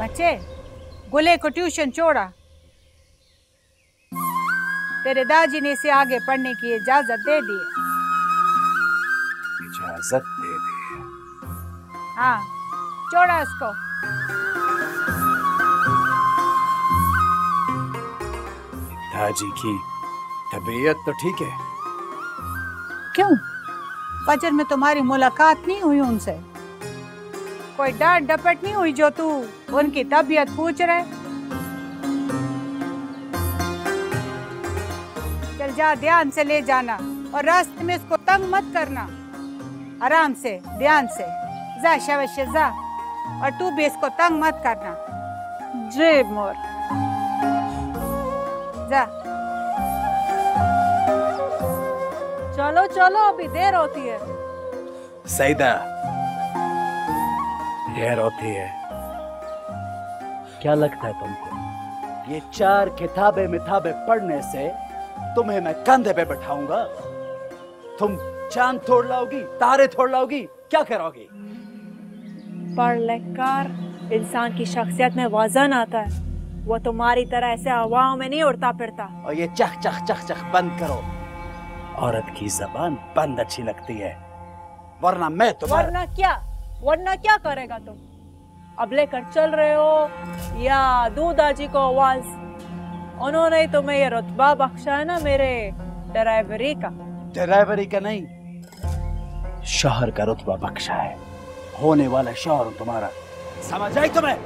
बच्चे, गुले को ट्यूशन छोड़ा। तेरे दादी ने इसे आगे पढ़ने की इजाजत दे दी। इजाजत दे दी? हाँ, छोड़ा उसको। दादी की तबीयत तो ठीक है। क्यों? फजर में तुम्हारी मुलाकात नहीं हुई उनसे? कोई डांट डपट नहीं हुई जो तू उनकी तबीयत पूछ रहे? चल जा, ध्यान से ले जाना और रास्ते में इसको तंग मत करना। आराम से, ध्यान से जा, शवश्य जा, और तू भी इसको तंग मत करना। जय मोर, जा। चलो चलो, अभी देर होती है। सईदा, ये रोती है। क्या लगता है तुमको ये चार किताबें मिताबें पढ़ने से तुम्हें मैं कंधे पे बैठाऊंगा? तुम चांद तोड़ लाओगी, तारे तोड़ लाओगी, क्या करोगी? पढ़ लेकर इंसान की शख्सियत में वजन आता है। वो तुम्हारी तरह ऐसे हवाओं में नहीं उड़ता फिरता। और ये चख चख चख चख बंद करो। औरत की जबान बंद अच्छी लगती है, वरना मैं तुम्हारा। वरना क्या करेगा तुम? अब लेकर चल रहे हो या दूधा जी को आवाज? उन्होंने तुम्हें ये रुतबा बख्शा है ना मेरे ड्राइवरी का। ड्राइवरी का नहीं, शोहर का रुतबा बख्शा है। होने वाला शोहर तुम्हारा, समझ आई तुम्हें?